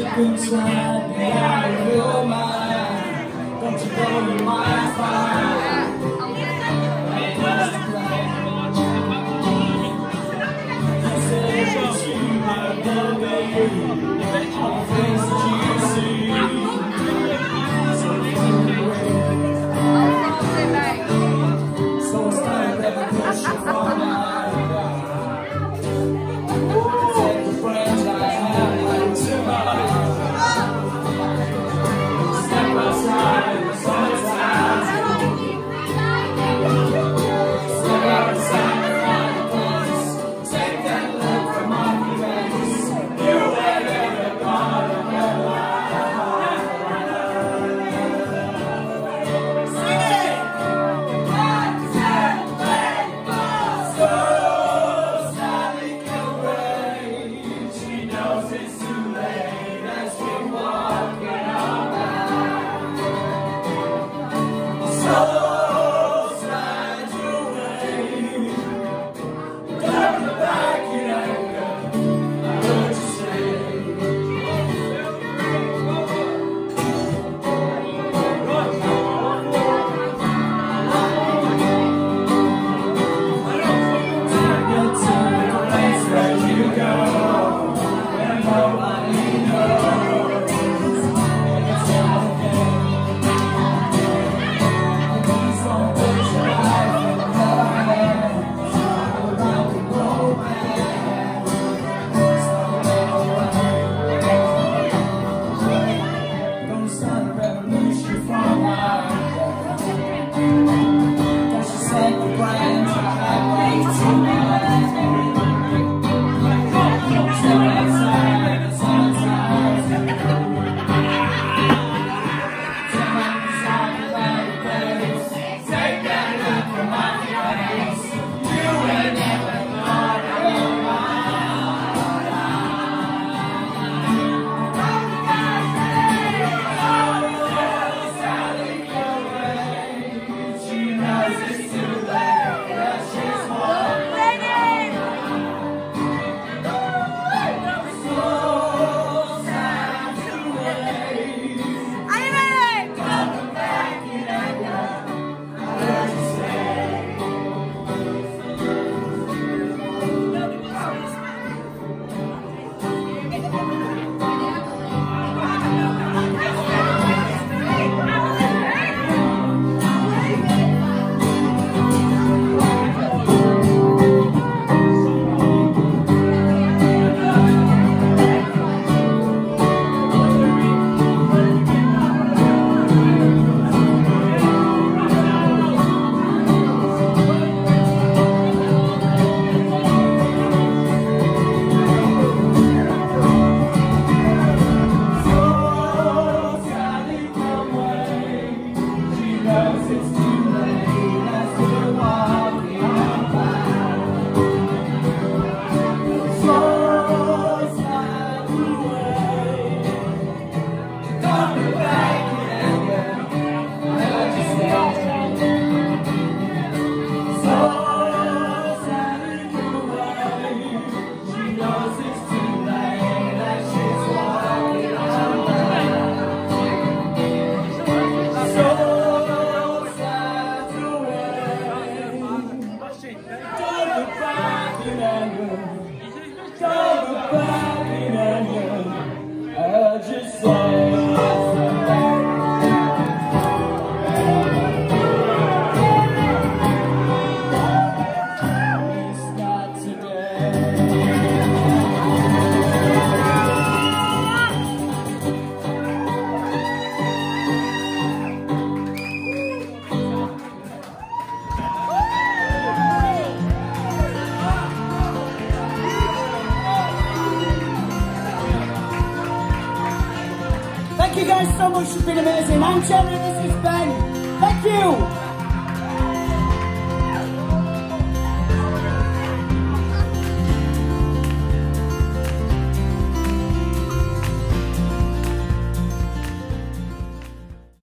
step inside, may I feel mine. Don't you know you're my fire. I said that you might love me, all the things that you see. Thank you guys so much, you've been amazing. I'm Jerry, this is Ben. Thank you.